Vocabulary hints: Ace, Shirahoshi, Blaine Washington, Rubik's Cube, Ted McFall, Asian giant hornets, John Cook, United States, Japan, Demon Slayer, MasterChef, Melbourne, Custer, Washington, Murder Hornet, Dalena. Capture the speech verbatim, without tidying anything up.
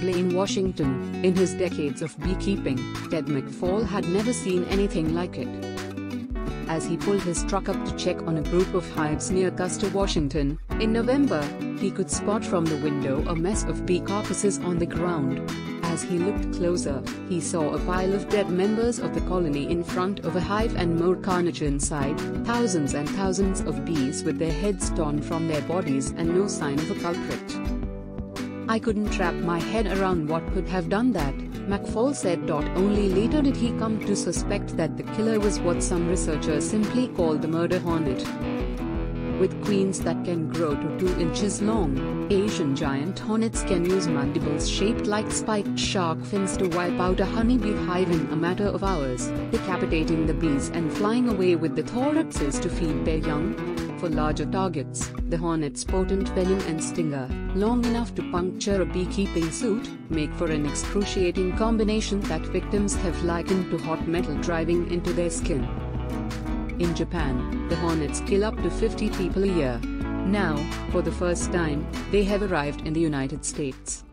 Blaine Washington. In his decades of beekeeping, Ted McFall had never seen anything like it. As he pulled his truck up to check on a group of hives near Custer, Washington, in November, he could spot from the window a mess of bee carcasses on the ground. As he looked closer, he saw a pile of dead members of the colony in front of a hive and more carnage inside, thousands and thousands of bees with their heads torn from their bodies and no sign of a culprit. "I couldn't wrap my head around what could have done that," McFall said. Only later did he come to suspect that the killer was what some researchers simply call the murder hornet. With queens that can grow to two inches long, Asian giant hornets can use mandibles shaped like spiked shark fins to wipe out a honeybee hive in a matter of hours, decapitating the bees and flying away with the thoraxes to feed their young. For larger targets, the hornet's potent venom and stinger, long enough to puncture a beekeeping suit, make for an excruciating combination that victims have likened to hot metal driving into their skin. In Japan, the hornets kill up to fifty people a year. Now, for the first time, they have arrived in the United States.